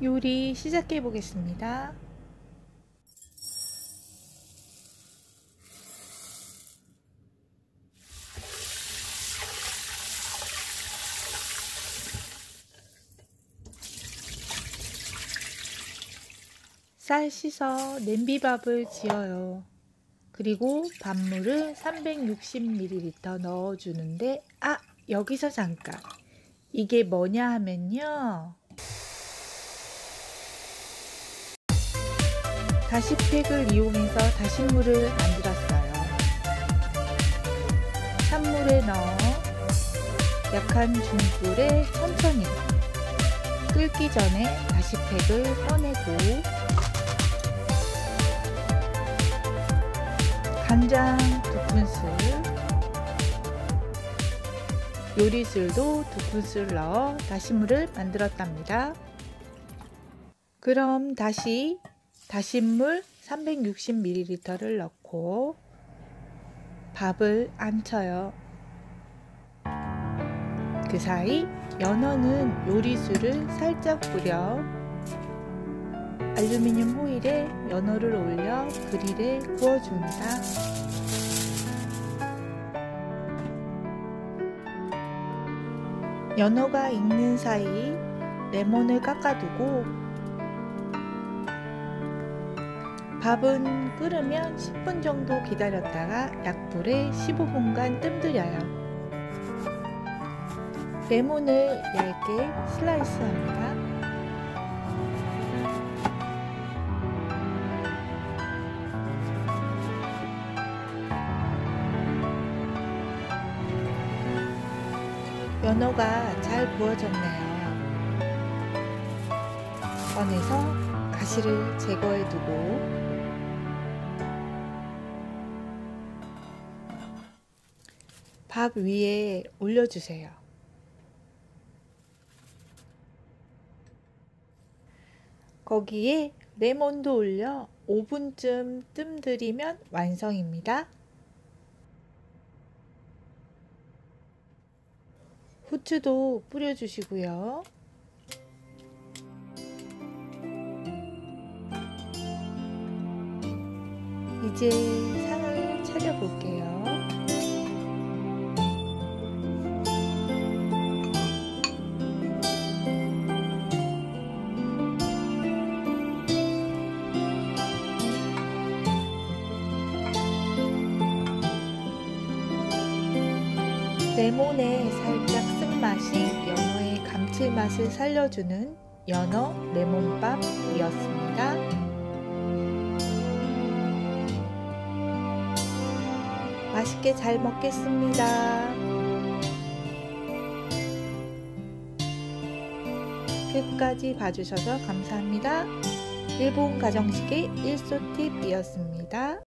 요리 시작해 보겠습니다. 쌀 씻어 냄비밥을 지어요. 그리고 밥물을 360ml 넣어주는데, 아! 여기서 잠깐! 이게 뭐냐 하면요, 다시팩을 이용해서 다시물을 만들었어요. 찬물에 넣어 약한 중불에 천천히 끓기 전에 다시팩을 꺼내고, 간장 2큰술, 요리술도 2큰술 넣어 다시물을 만들었답니다. 그럼 다시 다시물 360ml를 넣고 밥을 안쳐요. 그 사이 연어는 요리술을 살짝 뿌려 알루미늄 호일에 연어를 올려 그릴에 구워줍니다. 연어가 익는 사이 레몬을 깎아두고, 밥은 끓으면 10분 정도 기다렸다가 약불에 15분간 뜸들여요. 레몬을 얇게 슬라이스합니다. 연어가 잘 구워졌네요. 꺼내서 가시를 제거해두고, 밥 위에 올려주세요. 거기에 레몬도 올려 5분쯤 뜸들이면 완성입니다. 후추도 뿌려주시고요. 이제 상을 차려볼게요. 레몬에 살짝 쓴맛이 연어의 감칠맛을 살려주는 연어 레몬밥이었습니다. 맛있게 잘 먹겠습니다. 끝까지 봐주셔서 감사합니다. 일본 가정식의 일소팁이었습니다.